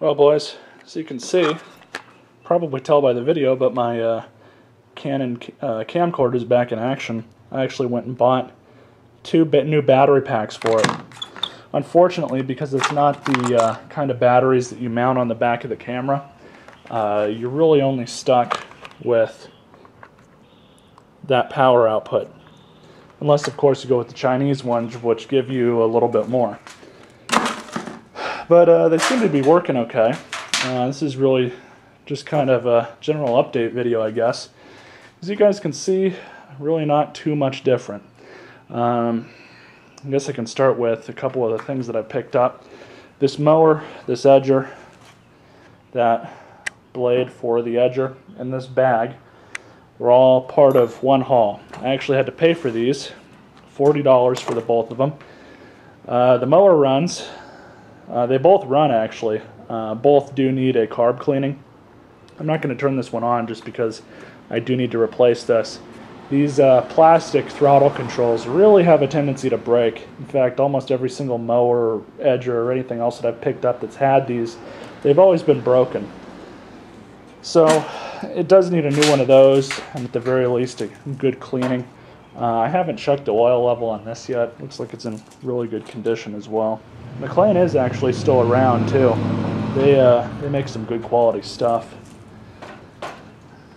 Well, boys, as you can see, probably tell by the video, but my Canon camcorder is back in action. I actually went and bought two new battery packs for it. Unfortunately, because it's not the kind of batteries that you mount on the back of the camera, you're really only stuck with that power output. Unless, of course, you go with the Chinese ones, which give you a little bit more. But they seem to be working okay. This is really just kind of a general update video, I guess. As you guys can see, really not too much different. I guess I can start with a couple of the things that I picked up. This mower, this edger, that blade for the edger, and this bag were all part of one haul. I actually had to pay for these, $40 for the both of them. The mower runs. They both run, actually. Both do need a carb cleaning. I'm not going to turn this one on just because I do need to replace this. These plastic throttle controls really have a tendency to break. In fact, almost every single mower or edger or anything else that I've picked up that's had these, they've always been broken. So it does need a new one of those, and at the very least a good cleaning. I haven't checked the oil level on this yet. Looks like it's in really good condition as well. McLane is actually still around too. They make some good quality stuff.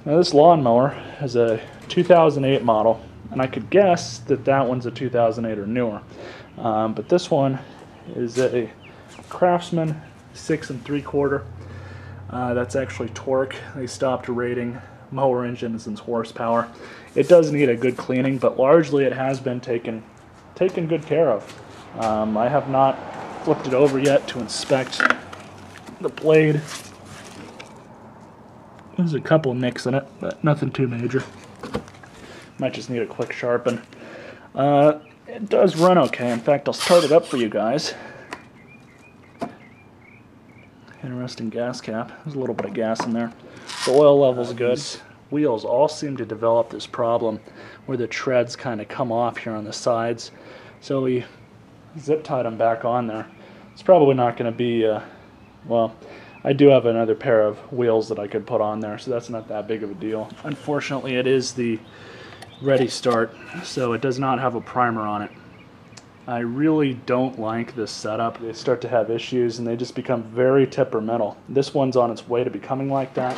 Now this lawnmower is a 2008 model, and I could guess that that one's a 2008 or newer. But this one is a Craftsman 6 3/4. That's actually torque. They stopped rating mower engines and horsepower. It does need a good cleaning, but largely it has been taken good care of. I have not flipped it over yet to inspect the blade. There's a couple nicks in it, but nothing too major. Might just need a quick sharpen. It does run okay. In fact, I'll start it up for you guys. Interesting gas cap. There's a little bit of gas in there. The oil level's good. These wheels all seem to develop this problem where the treads kind of come off here on the sides. So we zip tied them back on there. It's probably not going to be, well, I do have another pair of wheels that I could put on there, so that's not that big of a deal. Unfortunately, it is the Ready Start, so it does not have a primer on it. I really don't like this setup. They start to have issues, and they just become very temperamental. This one's on its way to becoming like that.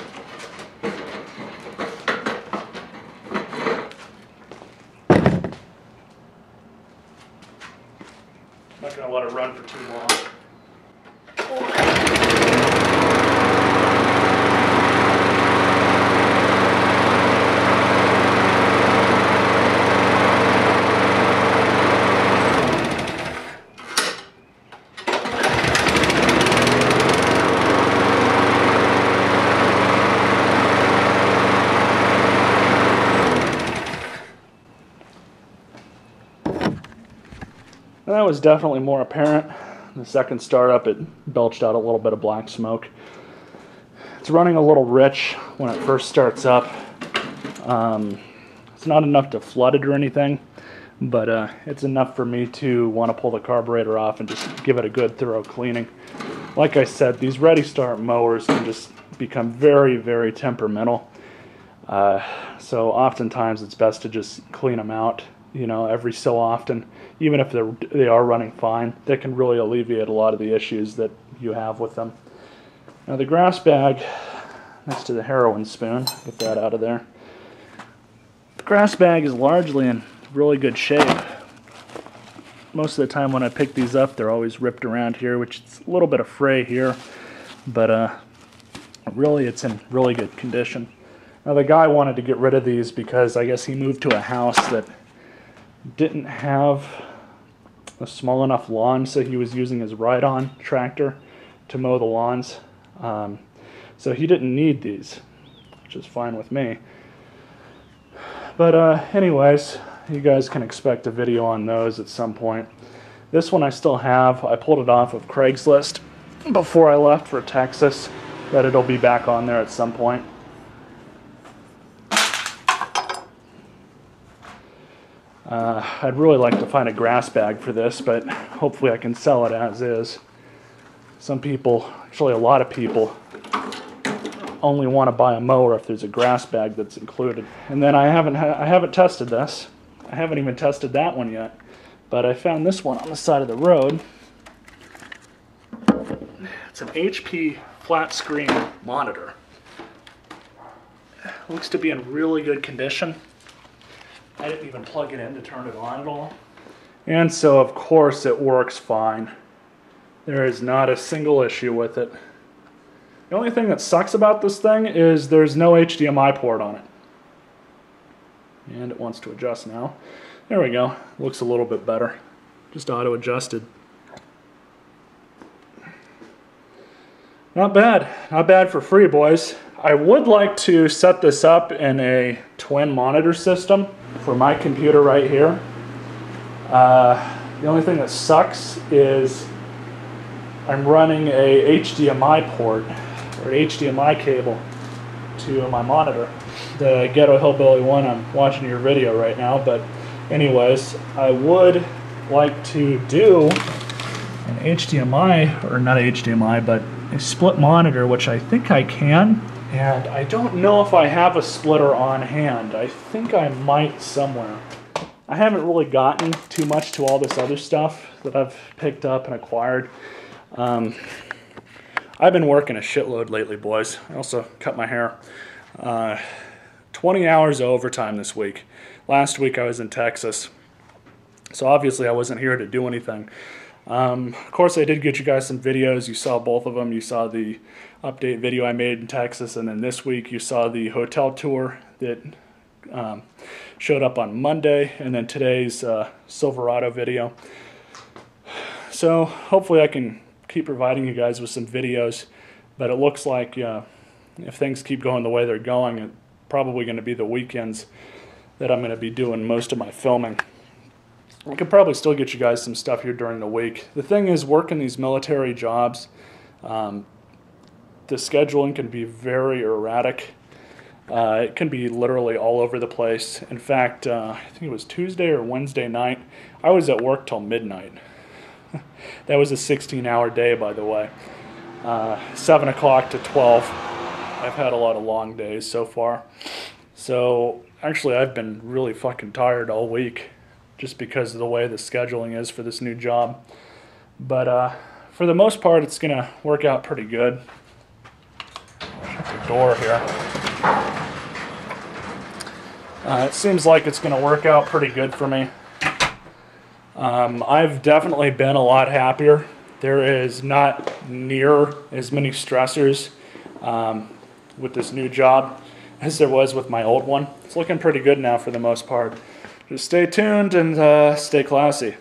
I'm not going to let it run for too long. That was definitely more apparent. The second startup, it belched out a little bit of black smoke. It's running a little rich when it first starts up. It's not enough to flood it or anything, but it's enough for me to want to pull the carburetor off and just give it a good thorough cleaning. Like I said, these Ready Start mowers can just become very, very temperamental. So oftentimes it's best to just clean them out, you know, every so often. Even if they are running fine, that can really alleviate a lot of the issues that you have with them. Now the grass bag next to the heroin spoon, get that out of there. The grass bag is largely in really good shape. Most of the time when I pick these up, they're always ripped around here, which is a little bit of fray here, but really it's in really good condition. Now the guy wanted to get rid of these because I guess he moved to a house that didn't have a small enough lawn, so he was using his ride-on tractor to mow the lawns. So he didn't need these, which is fine with me. But anyways, you guys can expect a video on those at some point. This one I still have. I pulled it off of Craigslist before I left for Texas, but it'll be back on there at some point. I'd really like to find a grass bag for this, but hopefully I can sell it as is. Some people, actually a lot of people, only want to buy a mower if there's a grass bag that's included. And then I haven't tested this. I haven't even tested that one yet. But I found this one on the side of the road. It's an HP flat screen monitor. Looks to be in really good condition. I didn't even plug it in to turn it on at all. And so of course it works fine. There is not a single issue with it. The only thing that sucks about this thing is there's no HDMI port on it. And it wants to adjust now. There we go. Looks a little bit better. Just auto-adjusted. Not bad. Not bad for free, boys. I would like to set this up in a twin monitor system for my computer right here. The only thing that sucks is I'm running a HDMI port or an HDMI cable to my monitor. The Ghetto Hillbilly one, I'm watching your video right now, but anyways, I would like to do an HDMI, or not HDMI, but a split monitor, which I think I can, and I don't know if I have a splitter on hand. I think I might somewhere. I haven't really gotten too much to all this other stuff that I've picked up and acquired. I've been working a shitload lately, boys. I also cut my hair. 20 hours of overtime this week. Last week I was in Texas, so obviously I wasn't here to do anything. Of course I did get you guys some videos. You saw both of them. You saw the update video I made in Texas, and then this week you saw the hotel tour that showed up on Monday, and then today's Silverado video. So hopefully I can keep providing you guys with some videos, but it looks like if things keep going the way they're going, it's probably going to be the weekends that I'm going to be doing most of my filming. I could probably still get you guys some stuff here during the week. The thing is, working these military jobs, the scheduling can be very erratic. It can be literally all over the place. In fact, I think it was Tuesday or Wednesday night, I was at work till midnight. That was a 16-hour day, by the way. 7 o'clock to 12. I've had a lot of long days so far. So, actually, I've been really fucking tired all week just because of the way the scheduling is for this new job. But for the most part, it's going to work out pretty good. Shut the door here. It seems like it's going to work out pretty good for me. I've definitely been a lot happier. There is not near as many stressors with this new job as there was with my old one. It's looking pretty good now for the most part. Just stay tuned and stay classy.